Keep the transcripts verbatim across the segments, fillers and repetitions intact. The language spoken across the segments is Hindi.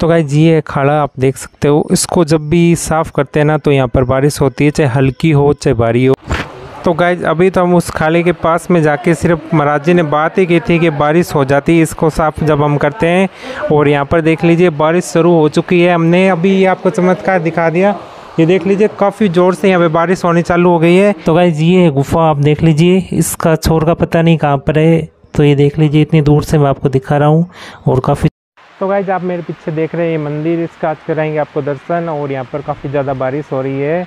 तो गाइस ये है खाड़ा, आप देख सकते हो। इसको जब भी साफ़ करते हैं ना तो यहाँ पर बारिश होती है, चाहे हल्की हो चाहे भारी हो। तो गाइज अभी तो हम उस खाले के पास में जाके सिर्फ महाराज जी ने बात ही की थी कि बारिश हो जाती है इसको साफ़ जब हम करते हैं। और यहाँ पर देख लीजिए बारिश शुरू हो चुकी है। हमने अभी आपको चमत्कार दिखा दिया, ये देख लीजिए काफ़ी ज़ोर से यहाँ पे बारिश होनी चालू हो गई है। तो गाइज ये है गुफा, आप देख लीजिए, इसका छोर का पता नहीं कहाँ पर है। तो ये देख लीजिए, इतनी दूर से मैं आपको दिखा रहा हूँ और काफ़ी। तो गाइज आप मेरे पीछे देख रहे हैं ये मंदिर, इसका आज कराएंगे आपको दर्शन। और यहाँ पर काफ़ी ज़्यादा बारिश हो रही है।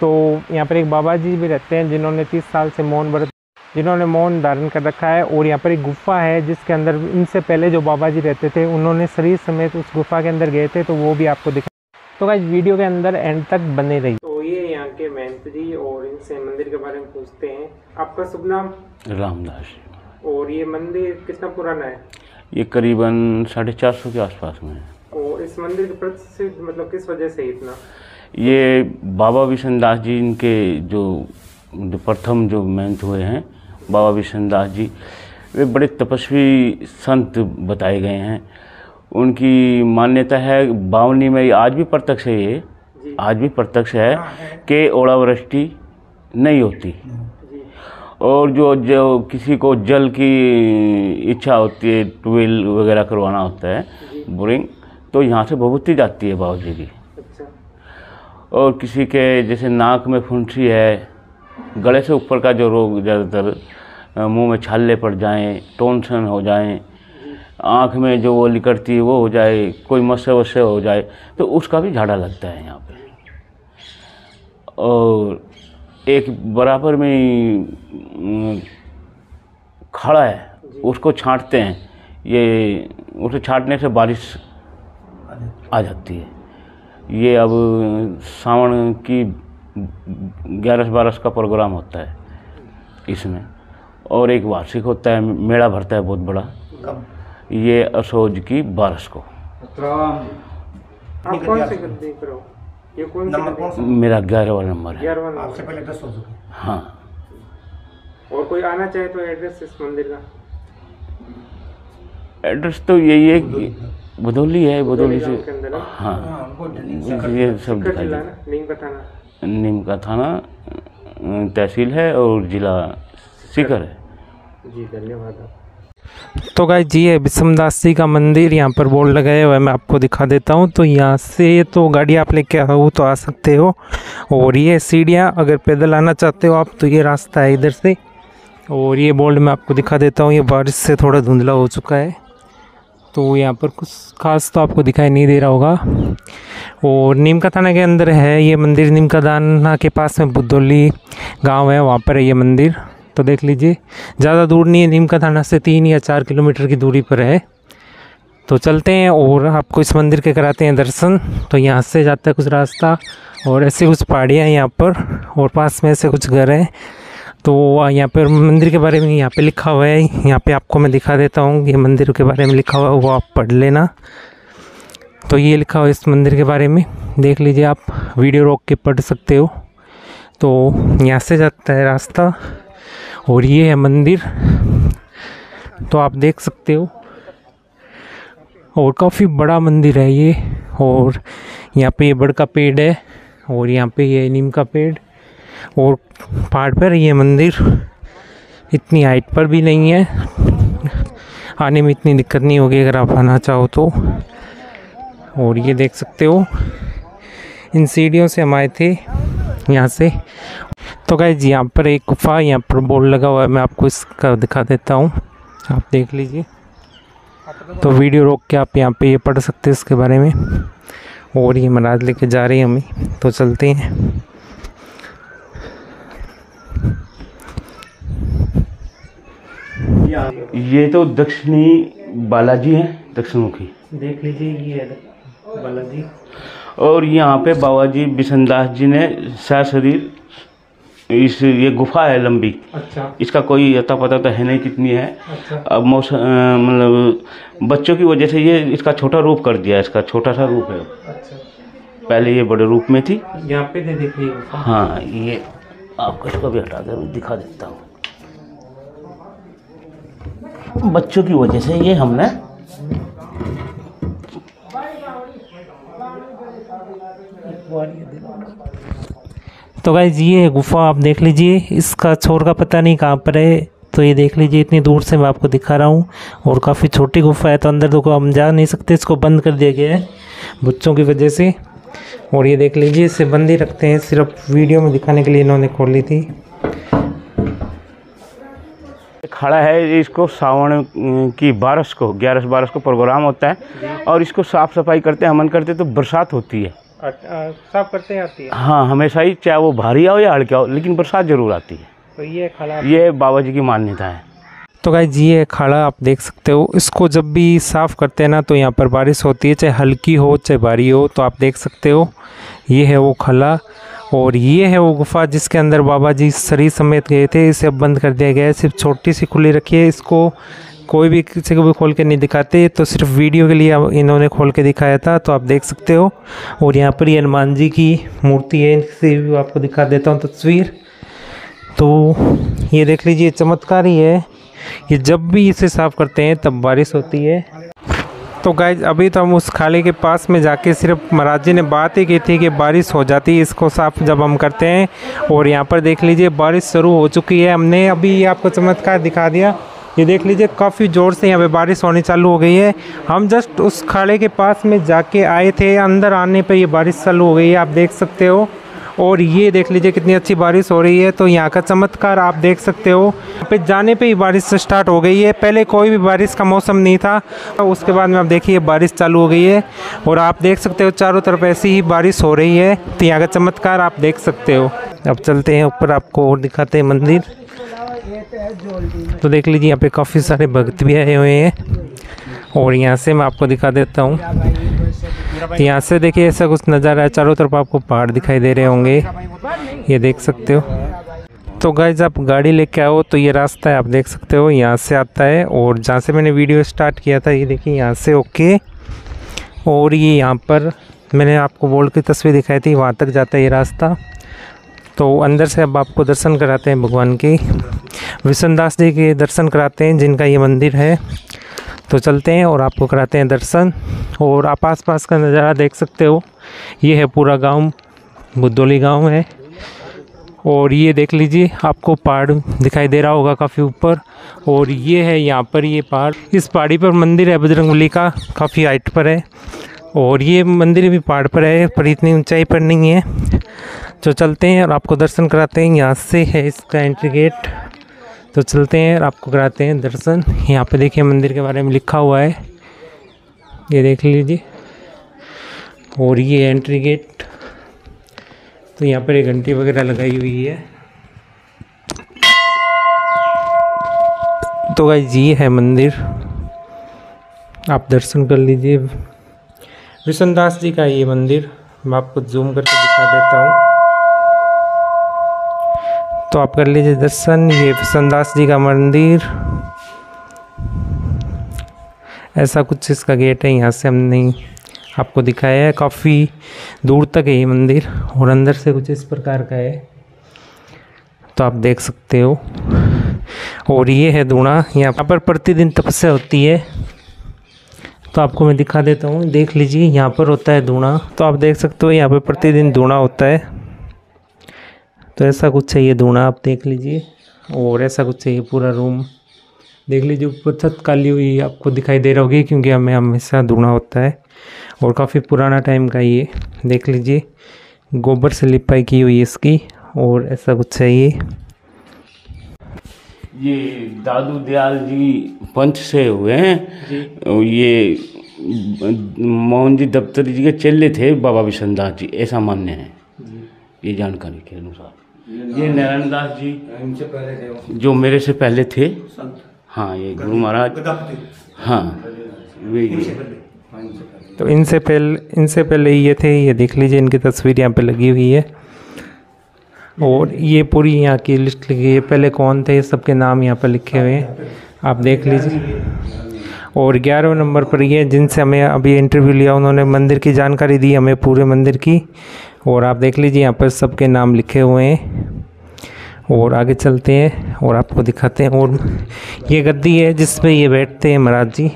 तो यहाँ पर एक बाबा जी भी रहते हैं जिन्होंने तीस साल से मौन व्रत जिन्होंने मौन धारण कर रखा है। और यहाँ पर एक गुफा है जिसके अंदर इनसे पहले जो बाबा जी रहते थे उन्होंने शरीर समेत उस गुफा के अंदर गए थे, तो वो भी आपको दिखा। तो गाइस वीडियो के अंदर एंड तक बने रही। तो ये यहाँ के महंत जी, और इनसे मंदिर के बारे में पूछते हैं। आपका शुभ नाम? रामदास। और ये मंदिर कितना पुराना है? ये करीबन साढ़े चार सौ के आसपास में है। और इस मंदिर के प्रसिद्ध मतलब किस वजह से इतना? ये बाबा विष्णु दास जी, इनके जो जो प्रथम जो महंत हुए हैं बाबा विष्णु दास जी, वे बड़े तपस्वी संत बताए गए हैं। उनकी मान्यता है बावनी में, आज भी प्रत्यक्ष है, ये आज भी प्रत्यक्ष है कि ओलावृष्टि नहीं होती। और जो जो किसी को जल की इच्छा होती है, ट्यूबवेल वगैरह करवाना होता है, बोरिंग, तो यहाँ से बहुत ही जाती है बाबा जी की। और किसी के जैसे नाक में फुंसी है, गले से ऊपर का जो रोग, ज़्यादातर मुंह में छाले पड़ जाएं, टॉन्सन हो जाएं, आँख में जो वो निकलती है वो हो जाए, कोई मस्से वस्से हो जाए, तो उसका भी झाड़ा लगता है यहाँ पे। और एक बराबर में खड़ा है, उसको छाँटते हैं, ये उसे छाँटने से बारिश आ जाती है। ये अब सावन की ग्यारह बारस का प्रोग्राम होता है इसमें। और एक वार्षिक होता है, मेला भरता है बहुत बड़ा, ये असोज की बारस को। आप कौन से देख रहे हो? ये कौन सा? मेरा ग्यारहवा नंबर है। आपसे पहले एड्रेस हो चुका है? हाँ। और कोई आना चाहे तो एड्रेस इस मंदिर का? एड्रेस तो यही है, बुधौली है, बुधौली से। हाँ, ये सब नीम का थाना, नीम का थाना तहसील है और जिला सीकर है जी। धन्यवाद। तो गाइस जी है विशंभर दास जी का मंदिर, यहाँ पर बोर्ड लगाया हुआ है, मैं आपको दिखा देता हूँ। तो यहाँ से तो गाड़ी आप लेके आओ तो आ सकते हो। और ये सीढ़ियाँ, अगर पैदल आना चाहते हो आप तो ये रास्ता है इधर से। और ये बोर्ड मैं आपको दिखा देता हूँ, ये बारिश से थोड़ा धुंधला हो चुका है तो यहाँ पर कुछ खास तो आपको दिखाई नहीं दे रहा होगा। और नीम का थाना के अंदर है ये मंदिर, नीम का थाना के पास में बुधौली गांव है, वहाँ पर है ये मंदिर। तो देख लीजिए ज़्यादा दूर नहीं है, नीम का थाना से तीन या चार किलोमीटर की दूरी पर है। तो चलते हैं और आपको इस मंदिर के कराते हैं दर्शन। तो यहाँ से जाता है कुछ रास्ता और ऐसे कुछ पहाड़ियाँ हैं यहाँ पर, और पास में ऐसे कुछ घर हैं। तो यहाँ पर मंदिर के बारे में यहाँ पे लिखा हुआ है, यहाँ पे आपको मैं दिखा देता हूँ ये मंदिर के बारे में लिखा हुआ है, वो आप पढ़ लेना। तो ये लिखा हुआ इस मंदिर के बारे में, देख लीजिए, आप वीडियो रोक के पढ़ सकते हो। तो यहाँ से जाता है रास्ता और ये है मंदिर, तो आप देख सकते हो। और काफ़ी बड़ा मंदिर है ये। और यहाँ पे ये बड़ का पेड़ है और यहाँ पे ये नीम का पेड़, और पहाड़ पर ये मंदिर इतनी हाइट पर भी नहीं है, आने में इतनी दिक्कत नहीं होगी अगर आप आना चाहो तो। और ये देख सकते हो, इन सीढ़ियों से हम आए थे यहाँ से। तो गाइस यहाँ पर एक गुफा, यहाँ पर बोर्ड लगा हुआ है, मैं आपको इसका दिखा देता हूँ, आप देख लीजिए। तो वीडियो रोक के आप यहाँ पे ये पढ़ सकते हैं इसके बारे में। और ये महाराज लेके जा रहे हैं हमें, तो चलते हैं। ये तो दक्षिणी बालाजी है, दक्षिणमुखी, देख लीजिए ये है बालाजी। और यहाँ पे बाबा जी विष्णु दास जी ने शरीर, इस ये गुफा है लंबी, अच्छा, इसका कोई अता पता तो है नहीं कितनी है, अच्छा। अब मौसम मतलब बच्चों की वजह से ये इसका छोटा रूप कर दिया, इसका छोटा सा रूप है, अच्छा। पहले ये बड़े रूप में थी। यहाँ पे देख लीजिए, हाँ, ये आपको इसको भी हटा कर दिखा देता हूँ। बच्चों की वजह से ये हमने तो गाइस ये है गुफा, आप देख लीजिए। इसका छोर का पता नहीं कहाँ पर है, तो ये देख लीजिए, इतनी दूर से मैं आपको दिखा रहा हूँ। और काफ़ी छोटी गुफा है, तो अंदर तो हम जा नहीं सकते, इसको बंद कर दिया गया है बच्चों की वजह से। और ये देख लीजिए, इसे बंद ही रखते हैं, सिर्फ वीडियो में दिखाने के लिए इन्होंने खोली थी। खड़ा है, इसको सावन की बारिश को ग्यारह बारिश को प्रोग्राम होता है और इसको साफ़ सफाई करते हैं, हवन करते हैं, तो बरसात होती है, साफ करते हैं, आती है। हाँ, हमेशा ही, चाहे वो भारी आओ या हल्का हो, लेकिन बरसात ज़रूर आती है। तो ये खाला, ये बाबा जी की मान्यता है। तो गाइस ये खाड़ा आप देख सकते हो, इसको जब भी साफ़ करते हैं ना, तो यहाँ पर बारिश होती है, चाहे हल्की हो चाहे भारी हो। तो आप देख सकते हो, ये है वो खाला और ये है वो गुफा जिसके अंदर बाबा जी शरीर समेत गए थे। इसे अब बंद कर दिया गया है, सिर्फ छोटी सी खुली रखी है, इसको कोई भी किसी को भी खोल के नहीं दिखाते, तो सिर्फ वीडियो के लिए इन्होंने खोल के दिखाया था। तो आप देख सकते हो, और यहाँ पर ये हनुमान जी की मूर्ति है, इनसे भी आपको दिखा देता हूँ तस्वीर। तो ये देख लीजिए, चमत्कारी है ये, जब भी इसे साफ़ करते हैं तब बारिश होती है। तो गाइज अभी तो हम उस खाले के पास में जाके, सिर्फ महाराज जी ने बात ही की थी कि बारिश हो जाती है, इसको साफ़ जब हम करते हैं। और यहाँ पर देख लीजिए, बारिश शुरू हो चुकी है, हमने अभी आपको चमत्कार दिखा दिया। ये देख लीजिए, काफ़ी ज़ोर से यहाँ पे बारिश होनी चालू हो गई है। हम जस्ट उस खाले के पास में जाके आए थे, अंदर आने पे ये बारिश चालू हो गई है, आप देख सकते हो। और ये देख लीजिए कितनी अच्छी बारिश हो रही है। तो यहाँ का चमत्कार आप देख सकते हो, यहाँ पे जाने पे ही बारिश स्टार्ट हो गई है, पहले कोई भी बारिश का मौसम नहीं था। उसके बाद में आप देखिए बारिश चालू हो गई है, और आप देख सकते हो चारों तरफ ऐसी ही बारिश हो रही है। तो यहाँ का चमत्कार आप देख सकते हो। अब चलते हैं ऊपर, आपको और दिखाते हैं मंदिर। तो देख लीजिए, यहाँ पे काफ़ी सारे भक्त भी आए हुए हैं, और यहाँ से मैं आपको दिखा देता हूँ। तो यहाँ से देखिए ऐसा कुछ नज़ारा है, चारों तरफ आपको पहाड़ दिखाई दे रहे होंगे, ये देख सकते हो। तो गाइज आप गाड़ी लेके आओ तो ये रास्ता है, आप देख सकते हो, यहाँ से आता है, और जहाँ से मैंने वीडियो स्टार्ट किया था, ये देखिए यहाँ से ओके। और ये यहाँ पर मैंने आपको बोर्ड की तस्वीर दिखाई थी, वहाँ तक जाता है ये रास्ता। तो अंदर से अब आपको दर्शन कराते हैं भगवान के, विशंभर दास जी के दर्शन कराते हैं, जिनका ये मंदिर है। तो चलते हैं और आपको कराते हैं दर्शन, और आप आस पास का नज़ारा देख सकते हो। ये है पूरा गांव, बुधौली गांव है। और ये देख लीजिए, आपको पहाड़ दिखाई दे रहा होगा काफ़ी ऊपर, और ये है यहाँ पर ये पहाड़, इस पहाड़ी पर मंदिर है बजरंगबली का, काफ़ी हाइट पर है। और ये मंदिर भी पहाड़ पर है, पर इतनी ऊंचाई पर नहीं है। तो चलते हैं और आपको दर्शन कराते हैं, यहाँ से है इसका एंट्री गेट। तो चलते हैं और आपको कराते हैं दर्शन। यहाँ पे देखिए मंदिर के बारे में लिखा हुआ है, ये देख लीजिए, और ये एंट्री गेट। तो यहाँ पर एक घंटी वगैरह लगाई हुई है। तो गाइस ये है मंदिर, आप दर्शन कर लीजिए। विशंभर दास जी का ये मंदिर, मैं आपको जूम करके दिखा देता हूँ। तो आप कर लीजिए दर्शन, ये विशंभर दास जी का मंदिर, ऐसा कुछ इसका गेट है। यहाँ से हमने आपको दिखाया है, काफ़ी दूर तक है ये मंदिर, और अंदर से कुछ इस प्रकार का है, तो आप देख सकते हो। और ये है दूणा, यहाँ पर प्रतिदिन तपस्या होती है, तो आपको मैं दिखा देता हूँ। देख लीजिए यहाँ पर होता है दूणा, तो आप देख सकते हो यहाँ पर प्रतिदिन दूणा होता है। तो ऐसा कुछ है ये दूणा, आप देख लीजिए, और ऐसा कुछ है ये पूरा रूम, देख लीजिए। ऊपर छत काली हुई आपको दिखाई दे रही होगी, क्योंकि हमें हमेशा दूणा होता है, और काफ़ी पुराना टाइम का ये, देख लीजिए, गोबर से लिपाई की हुई इसकी, और ऐसा कुछ है ये। ये दादू दयाल जी पंच से हुए हैं, ये मोहन जी दफ्तरी जी के चेले थे बाबा विष्णु दास जी, ऐसा मान्य है ये जानकारी के अनुसार। ये नारायण दास जी इनसे पहले थे, जो मेरे से पहले थे, हाँ, ये गुरु महाराज, हाँ वे। तो इनसे पहले इनसे पहले ये थे, ये देख लीजिए, इनकी तस्वीर यहाँ पे लगी हुई है, और ये पूरी यहाँ की लिस्ट लिखी है, पहले कौन थे, सबके नाम यहाँ पर लिखे हुए हैं, आप देख लीजिए। और ग्यारहवें नंबर पर ये, जिनसे हमें अभी इंटरव्यू लिया, उन्होंने मंदिर की जानकारी दी हमें, पूरे मंदिर की, और आप देख लीजिए यहाँ पर सबके नाम लिखे हुए हैं। और आगे चलते हैं और आपको दिखाते हैं, और ये गद्दी है जिस पे ये बैठते हैं महाराज जी,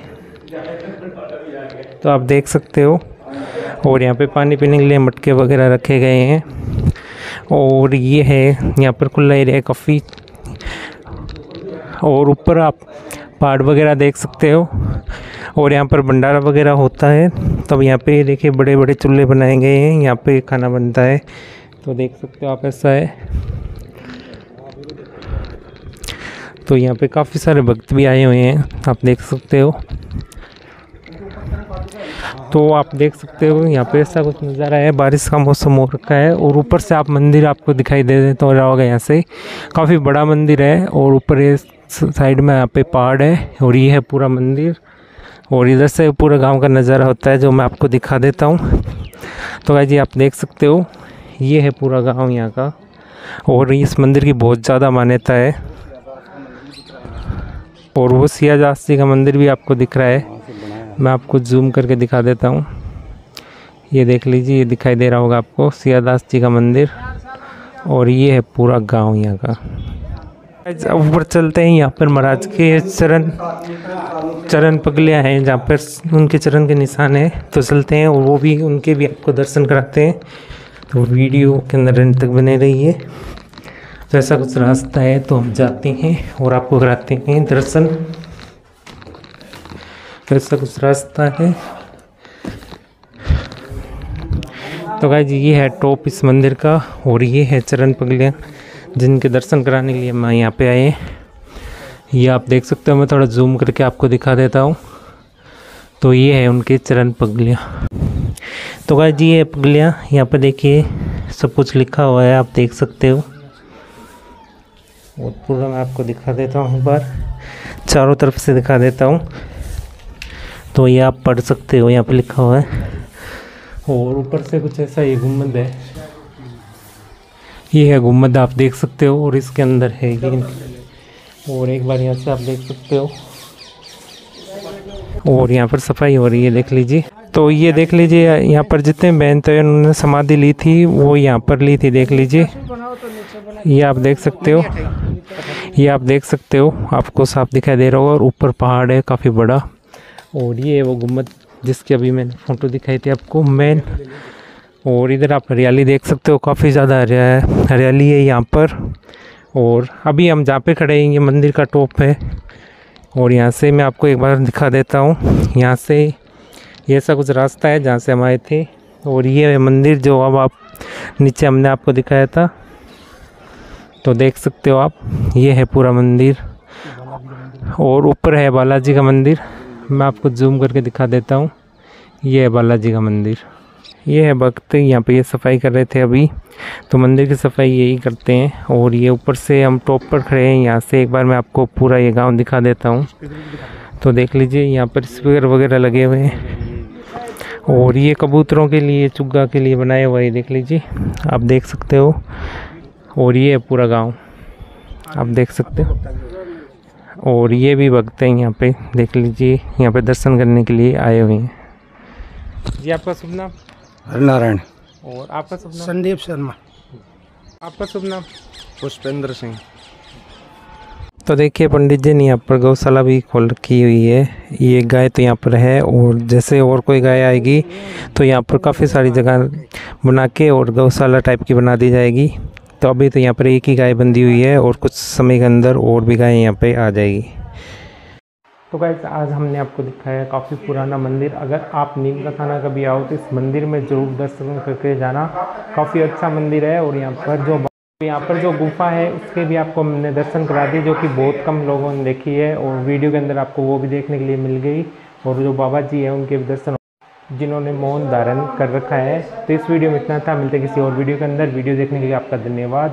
तो आप देख सकते हो। और यहाँ पे पानी पीने के लिए मटके वगैरह रखे गए हैं। और ये है यहाँ पर खुला एरिया काफ़ी, और ऊपर आप पहाड़ वगैरह देख सकते हो। और यहाँ पर भंडारा वगैरह होता है, तब यहाँ पे देखिए बड़े बड़े चूल्हे बनाए गए हैं, यहाँ पे खाना बनता है, तो देख सकते हो आप ऐसा है। तो यहाँ पे काफ़ी सारे भक्त भी आए हुए हैं, आप देख सकते हो। तो आप देख सकते हो यहाँ पे ऐसा कुछ नज़ारा है, बारिश का मौसम हो रखा है। और ऊपर से आप मंदिर आपको दिखाई दे देता हो रहा होगा, यहाँ से काफ़ी बड़ा मंदिर है। और ऊपर ये साइड में यहाँ पे पहाड़ है, और ये है पूरा मंदिर, और इधर से पूरा गांव का नज़ारा होता है जो मैं आपको दिखा देता हूँ। तो भाई जी आप देख सकते हो ये है पूरा गाँव यहाँ का, और इस मंदिर की बहुत ज़्यादा मान्यता है। और वो सिया दास जी का मंदिर भी आपको दिख रहा है, मैं आपको जूम करके दिखा देता हूँ। ये देख लीजिए, ये दिखाई दे रहा होगा आपको सिया दास जी का मंदिर, और ये है पूरा गांव यहाँ का। ऊपर चलते हैं, यहाँ पर महाराज के चरण चरण पगलियाँ हैं जहाँ पर उनके चरण के निशान हैं, तो चलते हैं और वो भी उनके भी आपको दर्शन कराते हैं। तो वीडियो के अंदर एंड तक बने रहिए। तो ऐसा कुछ रास्ता है, तो हम जाते हैं और आपको कराते हैं दर्शन। ऐसा कुछ रास्ता है। तो गाइस ये है टॉप इस मंदिर का, और ये है चरण पगलियाँ जिनके दर्शन कराने के लिए मैं यहाँ पे आए। ये आप देख सकते हो, मैं थोड़ा जूम करके आपको दिखा देता हूँ। तो ये है उनके चरण पगलियाँ। तो गाइस ये पगलियाँ यहाँ पे देखिए सब कुछ लिखा हुआ है, आप देख सकते हो। और पूरा मैं आपको दिखा देता हूँ, एक बार चारों तरफ से दिखा देता हूँ। तो ये आप पढ़ सकते हो, यहाँ पे लिखा हुआ है। और ऊपर से कुछ ऐसा ये गुम्बद है, ये है गुम्बद आप देख सकते हो, और इसके अंदर है ये। और एक बार यहाँ से आप देख सकते हो, और यहाँ पर सफाई हो रही है, देख लीजिए। तो ये देख लीजिए, यहाँ पर जितने बहन थे उन्होंने समाधि ली थी, वो यहाँ पर ली थी, देख लीजिए। ये आप देख सकते हो, ये आप देख सकते हो, आपको साफ दिखाई दे रहा होगा। और ऊपर पहाड़ है काफ़ी बड़ा, और ये है वो गुम्बद जिसकी अभी मैंने फ़ोटो दिखाई थी आपको मैन। और इधर आप हरियाली देख सकते हो, काफ़ी ज़्यादा हरियाली है यहाँ पर। और अभी हम जहाँ पे खड़े हैं ये मंदिर का टॉप है, और यहाँ से मैं आपको एक बार दिखा देता हूँ। यहाँ से ये ऐसा कुछ रास्ता है जहाँ से हम आए थे, और ये है मंदिर जो अब आप नीचे हमने आपको दिखाया था, तो देख सकते हो आप। ये है पूरा मंदिर, और ऊपर है बालाजी का मंदिर, मैं आपको जूम करके दिखा देता हूँ। ये है बालाजी का मंदिर। ये है भक्त, यहाँ पे ये सफाई कर रहे थे अभी, तो मंदिर की सफाई यही करते हैं। और ये ऊपर से हम टॉप पर खड़े हैं, यहाँ से एक बार मैं आपको पूरा ये गांव दिखा देता हूँ। तो देख लीजिए यहाँ पर स्पीकर वगैरह लगे हुए हैं, और ये कबूतरों के लिए चुग्गा के लिए बनाए हुए, देख लीजिए आप देख सकते हो। और ये है पूरा गाँव, आप देख सकते हो। और ये भी भक्त हैं यहाँ पे, देख लीजिए, यहाँ पे दर्शन करने के लिए आए हुए हैं जी। आपका शुभ नाम? हरिनारायण। और आपका शुभ नाम? संदीप शर्मा। आपका शुभ नाम? पुष्पेंद्र सिंह। तो देखिए पंडित जी ने यहाँ पर गौशाला भी खोल रखी हुई है। ये गाय तो यहाँ पर है, और जैसे और कोई गाय आएगी तो यहाँ पर काफ़ी सारी जगह बना के और गौशाला टाइप की बना दी जाएगी। तो अभी तो यहाँ पर एक ही गाय बंधी हुई है, और कुछ समय के अंदर और भी गाय यहाँ पे आ जाएगी। तो गाइस आज हमने आपको दिखाया काफ़ी पुराना मंदिर। अगर आप नीम का थाना कभी आओ तो इस मंदिर में जरूर दर्शन करके जाना, काफ़ी अच्छा मंदिर है। और यहाँ पर जो यहाँ पर जो गुफा है उसके भी आपको हमने दर्शन करा दी, जो कि बहुत कम लोगों ने देखी है, और वीडियो के अंदर आपको वो भी देखने के लिए मिल गई। और जो बाबा जी हैं उनके भी दर्शन जिन्होंने मौन धारण कर रखा है। तो इस वीडियो में इतना था, मिलते किसी और वीडियो के अंदर। वीडियो देखने के लिए आपका धन्यवाद।